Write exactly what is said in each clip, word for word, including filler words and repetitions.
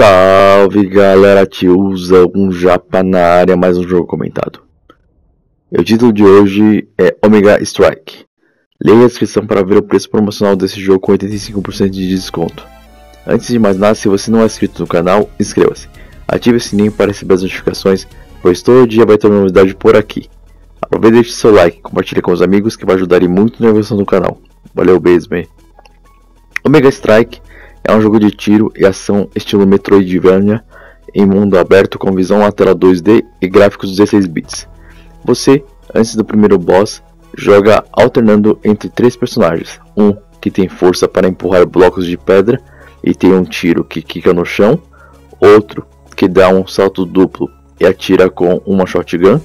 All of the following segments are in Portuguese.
Salve galera, Tiozão Japa na área, mais um jogo comentado. O título de hoje é Omega Strike. Leia a descrição para ver o preço promocional desse jogo com oitenta e cinco por cento de desconto. Antes de mais nada, se você não é inscrito no canal, inscreva-se. Ative o sininho para receber as notificações, pois todo dia vai ter uma novidade por aqui. Aproveite e deixe seu like, compartilhe com os amigos que vai ajudar muito na evolução do canal. Valeu, beijo, man. Omega Strike é um jogo de tiro e ação estilo Metroidvania em mundo aberto com visão lateral dois D e gráficos dezesseis bits. Você, antes do primeiro boss, joga alternando entre três personagens. Um que tem força para empurrar blocos de pedra e tem um tiro que quica no chão. Outro que dá um salto duplo e atira com uma shotgun.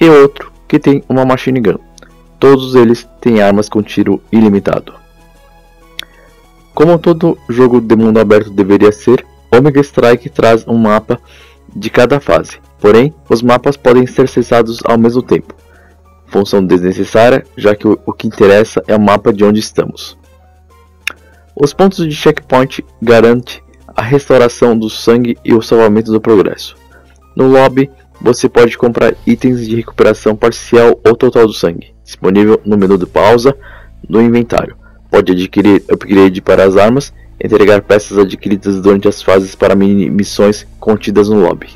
E outro que tem uma machine gun. Todos eles têm armas com tiro ilimitado. Como todo jogo de mundo aberto deveria ser, Omega Strike traz um mapa de cada fase, porém os mapas podem ser acessados ao mesmo tempo. Função desnecessária, já que o, o que interessa é o mapa de onde estamos. Os pontos de checkpoint garantem a restauração do sangue e o salvamento do progresso. No lobby, você pode comprar itens de recuperação parcial ou total do sangue, disponível no menu de pausa do inventário. Pode adquirir upgrade para as armas, entregar peças adquiridas durante as fases para mini missões contidas no lobby.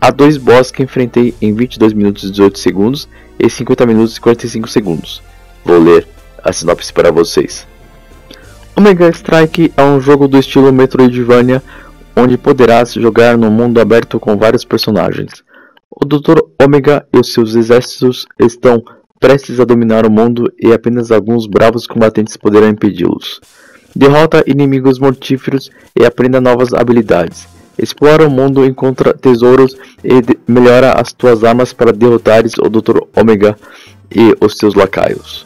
Há dois boss que enfrentei em vinte e dois minutos e dezoito segundos e cinquenta minutos e quarenta e cinco segundos. Vou ler a sinopse para vocês. Omega Strike é um jogo do estilo Metroidvania, onde poderás jogar no mundo aberto com vários personagens. O doutor Omega e os seus exércitos estão prestes a dominar o mundo e apenas alguns bravos combatentes poderão impedi-los. Derrota inimigos mortíferos e aprenda novas habilidades. Explora o mundo, encontra tesouros e melhora as tuas armas para derrotares o doutor Omega e os seus lacaios.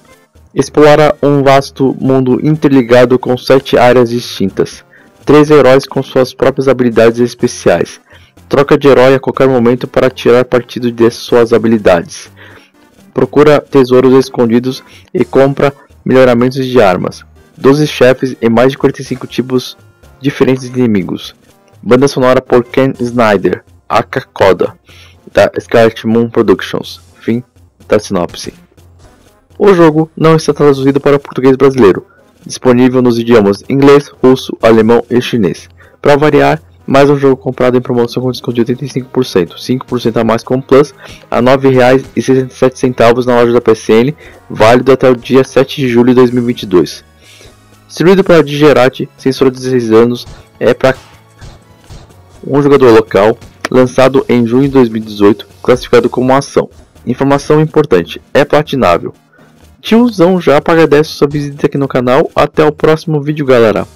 Explora um vasto mundo interligado com sete áreas distintas. Três heróis com suas próprias habilidades especiais. Troca de herói a qualquer momento para tirar partido de suas habilidades. Procura tesouros escondidos e compra melhoramentos de armas. doze chefes e mais de quarenta e cinco tipos diferentes de inimigos. Banda sonora por Ken Snyder, Akakoda, da Scarlet Moon Productions. Fim da sinopse. O jogo não está traduzido para o português brasileiro. Disponível nos idiomas inglês, russo, alemão e chinês. Para variar, mais um jogo comprado em promoção com desconto de oitenta e cinco por cento, cinco por cento a mais com Plus, a nove reais e sessenta e sete centavos na loja da P S N, válido até o dia sete de julho de dois mil e vinte e dois. Distribuído para Digerati, censura dezesseis anos, é para um jogador local, lançado em junho de dois mil e dezoito, classificado como ação. Informação importante, é platinável. Tiozão Japa agradece sua visita aqui no canal, até o próximo vídeo galera.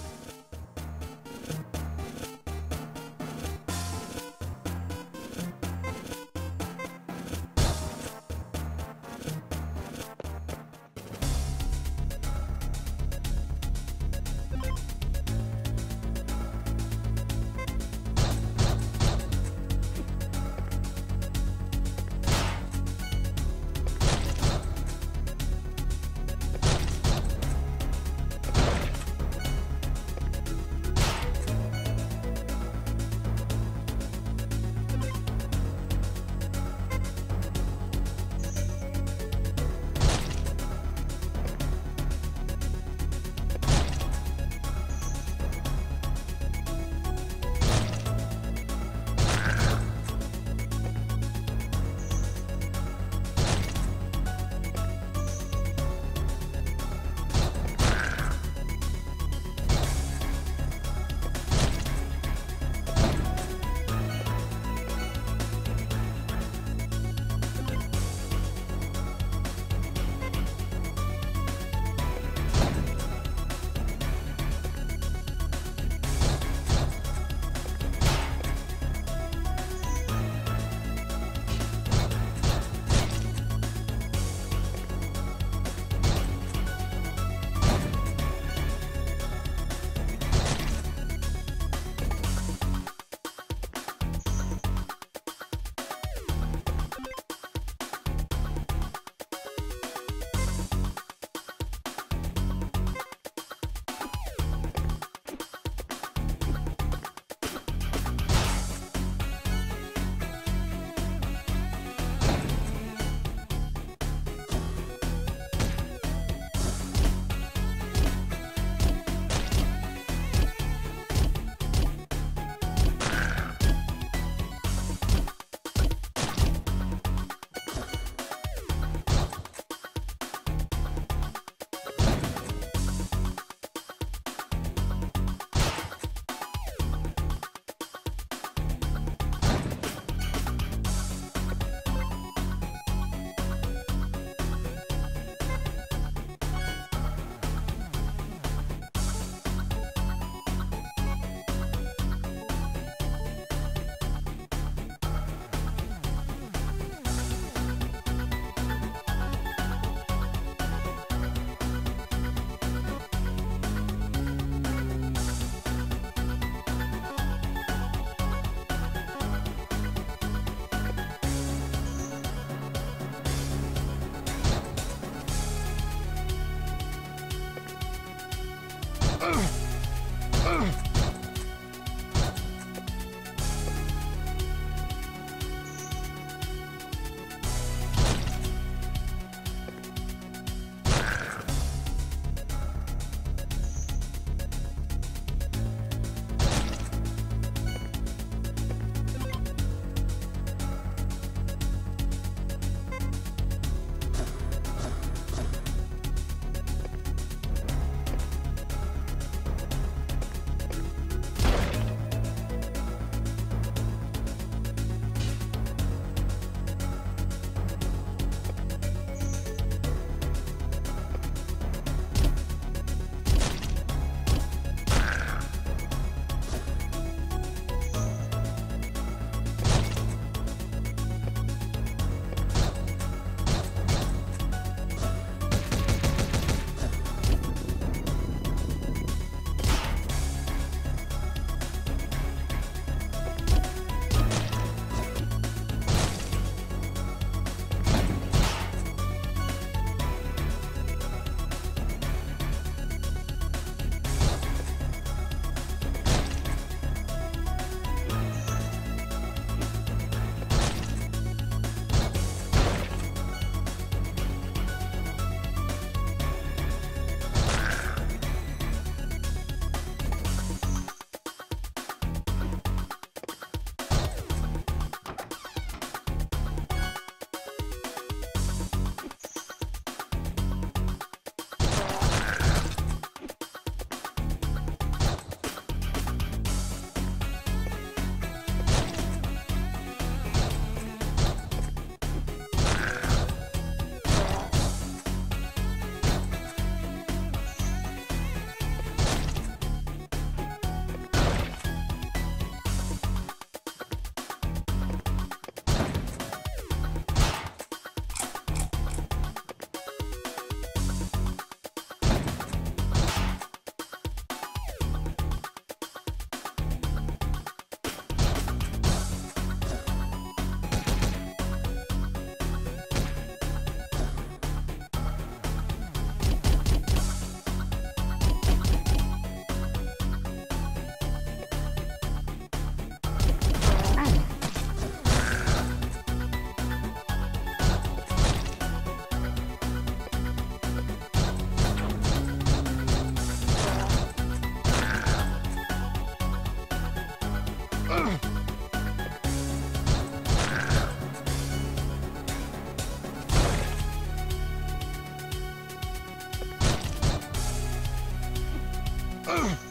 Ugh!